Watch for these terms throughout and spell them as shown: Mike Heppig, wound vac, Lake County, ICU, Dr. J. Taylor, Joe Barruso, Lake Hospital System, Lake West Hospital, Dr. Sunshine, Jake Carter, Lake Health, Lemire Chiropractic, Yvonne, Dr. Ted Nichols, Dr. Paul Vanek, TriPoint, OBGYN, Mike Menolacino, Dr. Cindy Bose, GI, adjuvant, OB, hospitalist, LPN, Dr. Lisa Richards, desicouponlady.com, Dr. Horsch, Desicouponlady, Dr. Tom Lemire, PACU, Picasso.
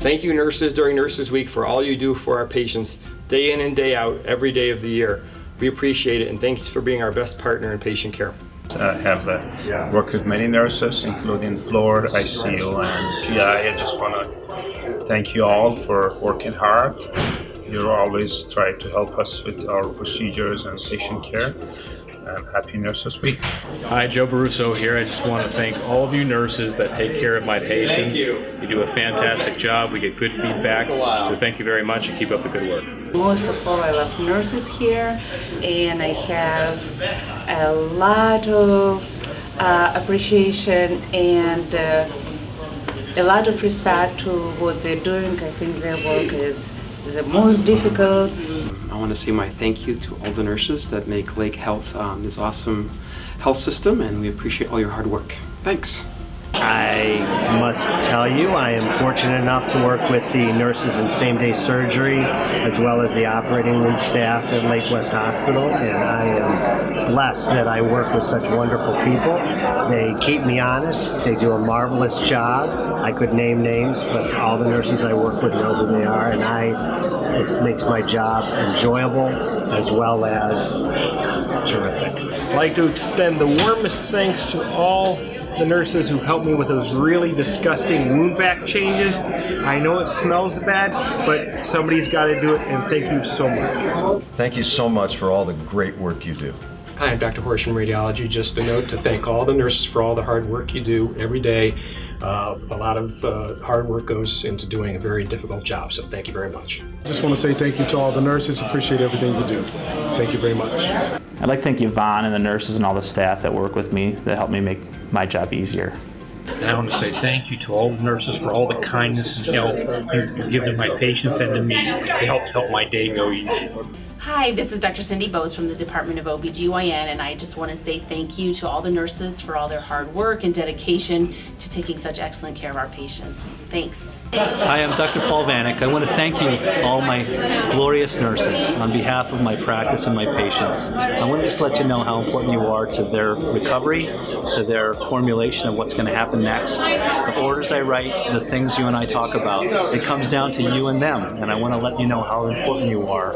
Thank you, nurses, during Nurses Week for all you do for our patients day in and day out, every day of the year. We appreciate it, and thanks for being our best partner in patient care. I have worked with many nurses, including floor, ICU, and GI. I just want to thank you all for working hard. You always try to help us with our procedures and patient care. And happy Nurses Week. Hi, Joe Barruso here. I just want to thank all of you nurses that take care of my patients. You do a fantastic job. We get good feedback. So thank you very much, and keep up the good work. Most of all, I love nurses here, and I have a lot of appreciation and a lot of respect to what they're doing. I think their work is the most difficult. I want to say my thank you to all the nurses that make Lake Health this awesome health system, and we appreciate all your hard work. Thanks. I must tell you, I am fortunate enough to work with the nurses in same-day surgery as well as the operating room staff at Lake West Hospital, and I am blessed that I work with such wonderful people. They keep me honest. They do a marvelous job. I could name names, but all the nurses I work with know who they are, and it makes my job enjoyable as well as terrific. I'd like to extend the warmest thanks to all the nurses who helped me with those really disgusting wound vac changes. I know it smells bad, but somebody's got to do it, and thank you so much. Thank you so much for all the great work you do. Hi, I'm Dr. Horsch from Radiology. Just a note to thank all the nurses for all the hard work you do every day. A lot of hard work goes into doing a very difficult job, so thank you very much. I just want to say thank you to all the nurses. Appreciate everything you do. Thank you very much. I'd like to thank Yvonne and the nurses and all the staff that work with me that help me make my job easier. And I want to say thank you to all the nurses for all the kindness and help you give to my patients and to me. They help my day go easy. Hi, this is Dr. Cindy Bose from the Department of OBGYN, and I just want to say thank you to all the nurses for all their hard work and dedication to taking such excellent care of our patients. Thanks. Hi, I'm Dr. Paul Vanek. I want to thank you, all my glorious nurses, on behalf of my practice and my patients. I want to just let you know how important you are to their recovery, to their formulation of what's going to happen next. The orders I write, the things you and I talk about, it comes down to you and them, and I want to let you know how important you are.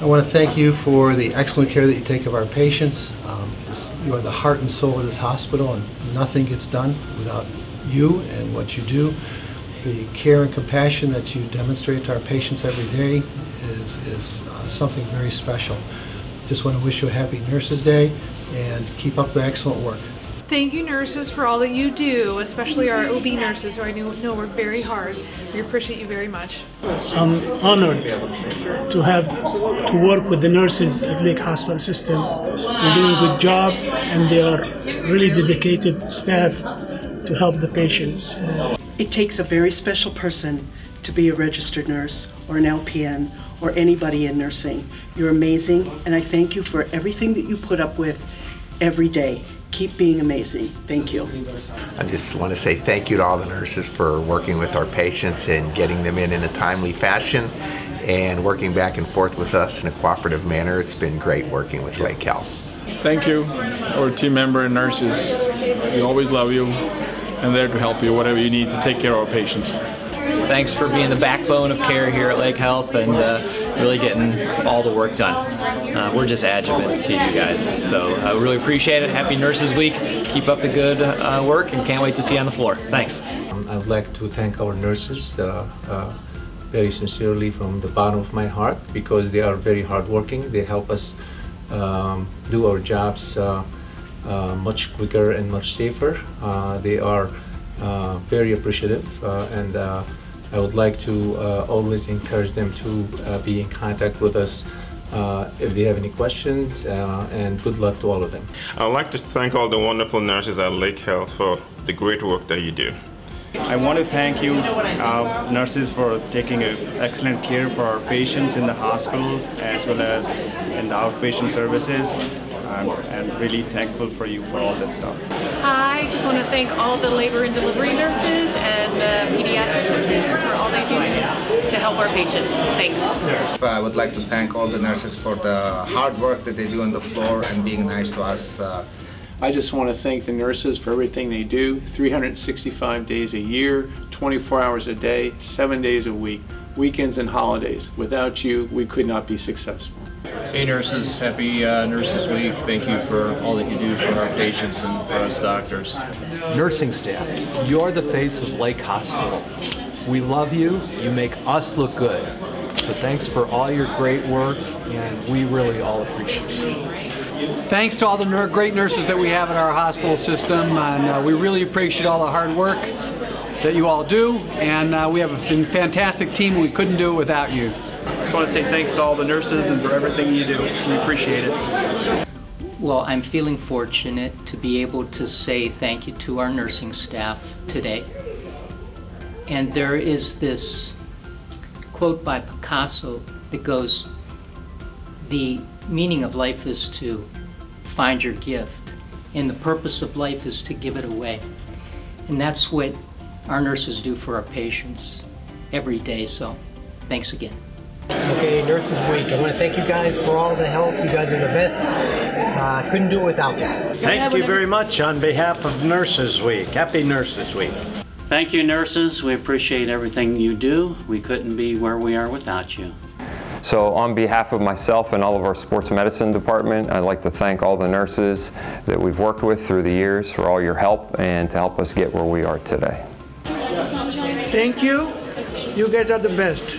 I want to thank you for the excellent care that you take of our patients. You are the heart and soul of this hospital, and nothing gets done without you and what you do. The care and compassion that you demonstrate to our patients every day is something very special. Just want to wish you a happy Nurses Day, and keep up the excellent work. Thank you, nurses, for all that you do, especially our OB nurses, who I know work very hard. We appreciate you very much. I'm honored to work with the nurses at Lake Hospital System. They're doing a good job, and they are really dedicated staff to help the patients. It takes a very special person to be a registered nurse or an LPN or anybody in nursing. You're amazing, and I thank you for everything that you put up with every day. Keep being amazing. Thank you. I just want to say thank you to all the nurses for working with our patients and getting them in a timely fashion and working back and forth with us in a cooperative manner. It's been great working with Lake Health. Thank you, our team member and nurses. We always love you and there to help you, whatever you need to take care of our patients. Thanks for being the backbone of care here at Lake Health and really getting all the work done. We're just adjuvant to you guys, so I really appreciate it. Happy Nurses Week. Keep up the good work, and can't wait to see you on the floor. Thanks. I would like to thank our nurses very sincerely from the bottom of my heart, because they are very hardworking. They help us do our jobs much quicker and much safer. They are very appreciative, and I would like to always encourage them to be in contact with us if they have any questions, and good luck to all of them. I'd like to thank all the wonderful nurses at Lake Health for the great work that you do. I want to thank you, nurses, for taking excellent care for our patients in the hospital as well as in the outpatient services. I'm really thankful for you for all that stuff. I just want to thank all the labor and delivery nurses and the pediatric nurses for all they do to help our patients. Thanks. I would like to thank all the nurses for the hard work that they do on the floor and being nice to us. I just want to thank the nurses for everything they do, 365 days a year, 24 hours a day, 7 days a week, weekends and holidays. Without you, we could not be successful. Hey nurses, happy Nurses Week. Thank you for all that you do for our patients and for us doctors. Nursing staff, you're the face of Lake Hospital. We love you, you make us look good. So thanks for all your great work, and we really all appreciate it. Thanks to all the great nurses that we have in our hospital system, and we really appreciate all the hard work that you all do, and we have a fantastic team, and we couldn't do it without you. I just want to say thanks to all the nurses and for everything you do. We appreciate it. Well, I'm feeling fortunate to be able to say thank you to our nursing staff today. And there is this quote by Picasso that goes, "The meaning of life is to find your gift, and the purpose of life is to give it away." And that's what our nurses do for our patients every day, so thanks again. Okay, Nurses Week. I want to thank you guys for all the help. You guys are the best. Couldn't do it without you. Thank you very much on behalf of Nurses Week. Happy Nurses Week. Thank you, nurses. We appreciate everything you do. We couldn't be where we are without you. So on behalf of myself and all of our sports medicine department, I'd like to thank all the nurses that we've worked with through the years for all your help and to help us get where we are today. Thank you. You guys are the best.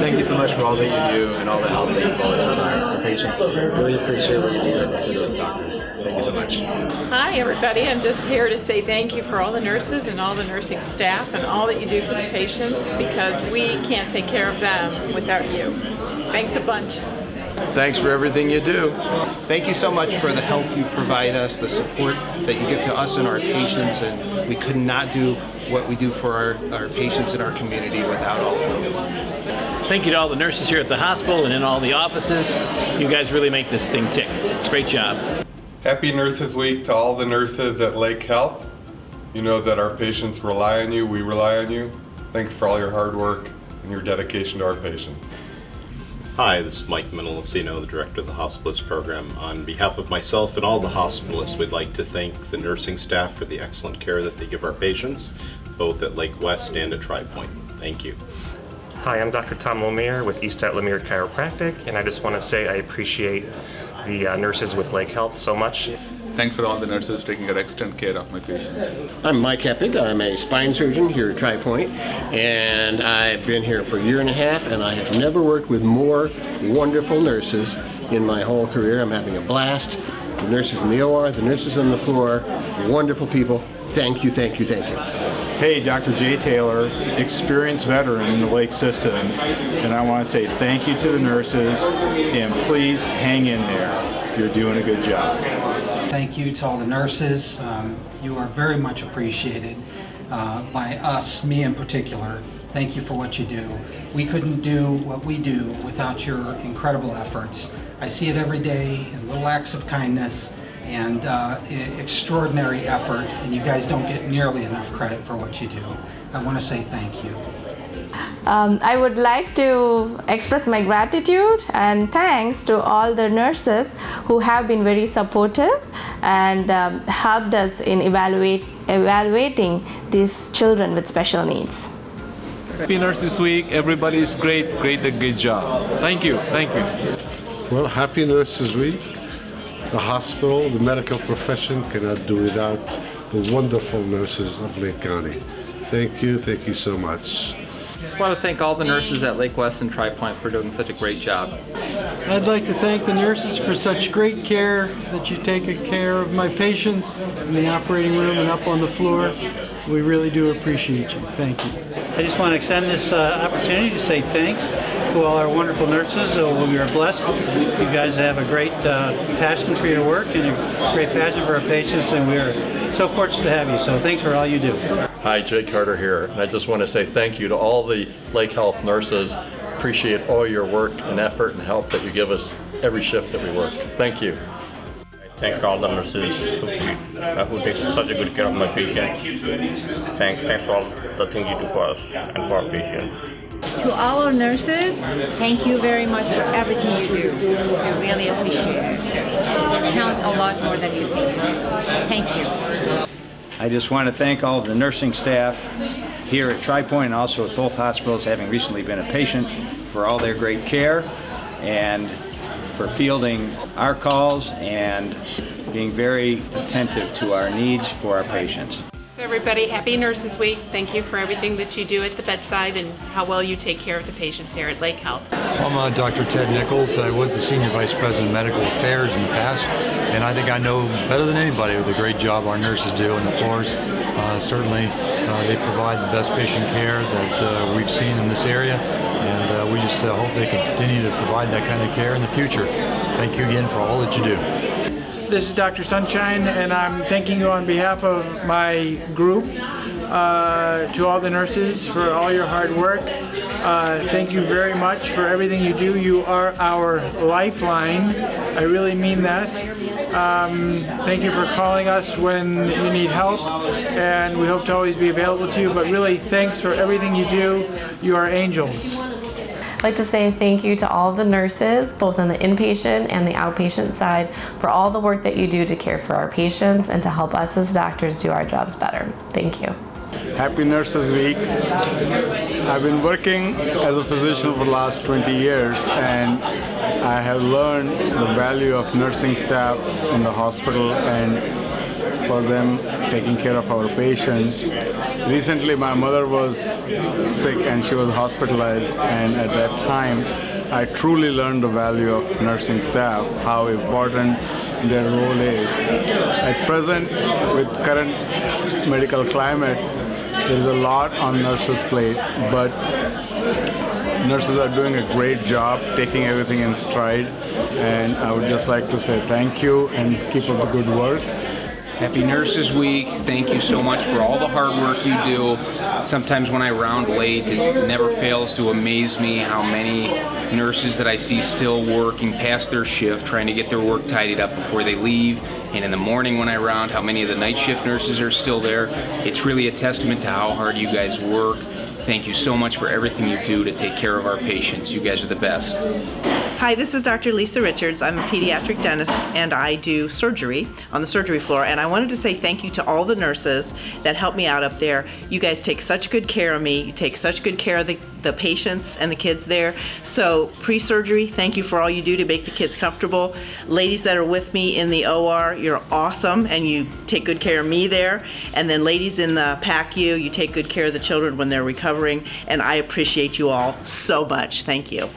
Thank you so much for all that you do and all the help that you've always been our patients. Really appreciate what you do to those doctors. Thank you so much. Hi everybody, I'm just here to say thank you for all the nurses and all the nursing staff and all that you do for the patients, because we can't take care of them without you. Thanks a bunch. Thanks for everything you do. Thank you so much for the help you provide us, the support that you give to us and our patients, and we could not do what we do for our patients in our community without all of you. Thank you to all the nurses here at the hospital and in all the offices. You guys really make this thing tick. It's a great job. Happy Nurses Week to all the nurses at Lake Health. You know that our patients rely on you, we rely on you. Thanks for all your hard work and your dedication to our patients. Hi, this is Mike Menolacino, the director of the Hospitalist Program. On behalf of myself and all the hospitalists, we'd like to thank the nursing staff for the excellent care that they give our patients, both at Lake West and at TriPoint. Thank you. Hi, I'm Dr. Tom Lemire with East at Lemire Chiropractic, and I just want to say I appreciate the nurses with Lake Health so much. Thanks for all the nurses taking excellent care of my patients. I'm Mike Heppig. I'm a spine surgeon here at TriPoint, and I've been here for a year and a half, and I have never worked with more wonderful nurses in my whole career. I'm having a blast. The nurses in the OR, the nurses on the floor, wonderful people. Thank you, thank you, thank you. Hey, Dr. J. Taylor, experienced veteran in the Lake system, and I want to say thank you to the nurses, and please hang in there. You're doing a good job. Thank you to all the nurses. You are very much appreciated by us, me in particular. Thank you for what you do. We couldn't do what we do without your incredible efforts. I see it every day in little acts of kindness and extraordinary effort, and you guys don't get nearly enough credit for what you do. I want to say thank you. I would like to express my gratitude and thanks to all the nurses who have been very supportive and helped us in evaluating these children with special needs. Happy Nurses Week. Everybody is great job. Thank you, thank you. Well, happy Nurses Week. The hospital, the medical profession cannot do without the wonderful nurses of Lake County. Thank you so much. I just want to thank all the nurses at Lake West and TriPoint for doing such a great job. I'd like to thank the nurses for such great care that you take care of my patients in the operating room and up on the floor. We really do appreciate you. Thank you. I just want to extend this opportunity to say thanks to all our wonderful nurses. We are blessed. You guys have a great passion for your work and a great passion for our patients, and we are so fortunate to have you. So thanks for all you do. Hi, Jake Carter here, and I just want to say thank you to all the Lake Health nurses. Appreciate all your work and effort and help that you give us every shift that we work. Thank you. I thank all the nurses who take such a good care of my patients. Thanks for all the things you do for us and for our patients. To all our nurses, thank you very much for everything you do. We really appreciate it. count a lot more than you think. Thank you. I just want to thank all of the nursing staff here at TriPoint and also at both hospitals, having recently been a patient, for all their great care and for fielding our calls and being very attentive to our needs for our patients. Everybody, happy Nurses Week. Thank you for everything that you do at the bedside and how well you take care of the patients here at Lake Health. I'm Dr. Ted Nichols. I was the Senior Vice President of Medical Affairs in the past, and I think I know better than anybody with the great job our nurses do on the floors. Certainly, they provide the best patient care that we've seen in this area, and we just hope they can continue to provide that kind of care in the future. Thank you again for all that you do. This is Dr. Sunshine, and I'm thanking you on behalf of my group to all the nurses for all your hard work. Thank you very much for everything you do. You are our lifeline. I really mean that. Thank you for calling us when you need help, and we hope to always be available to you. But really, thanks for everything you do. You are angels. I'd like to say thank you to all the nurses, both on the inpatient and the outpatient side, for all the work that you do to care for our patients and to help us as doctors do our jobs better. Thank you. Happy Nurses Week. I've been working as a physician for the last 20 years, and I have learned the value of nursing staff in the hospital and for them taking care of our patients. Recently, my mother was sick and she was hospitalized, and at that time, I truly learned the value of nursing staff, how important their role is. At present, with current medical climate, there's a lot on nurses' plate, but nurses are doing a great job, taking everything in stride, and I would just like to say thank you and keep up the good work. Happy Nurses Week. Thank you so much for all the hard work you do. Sometimes when I round late, it never fails to amaze me how many nurses that I see still working past their shift, trying to get their work tidied up before they leave. And in the morning when I round, how many of the night shift nurses are still there. It's really a testament to how hard you guys work. Thank you so much for everything you do to take care of our patients. You guys are the best. Hi, this is Dr. Lisa Richards. I'm a pediatric dentist and I do surgery on the surgery floor, and I wanted to say thank you to all the nurses that helped me out up there. You guys take such good care of me. You take such good care of the patients and the kids there. So pre-surgery, thank you for all you do to make the kids comfortable. Ladies that are with me in the OR, you're awesome and you take good care of me there. And then ladies in the PACU, you take good care of the children when they're recovering, and I appreciate you all so much. Thank you.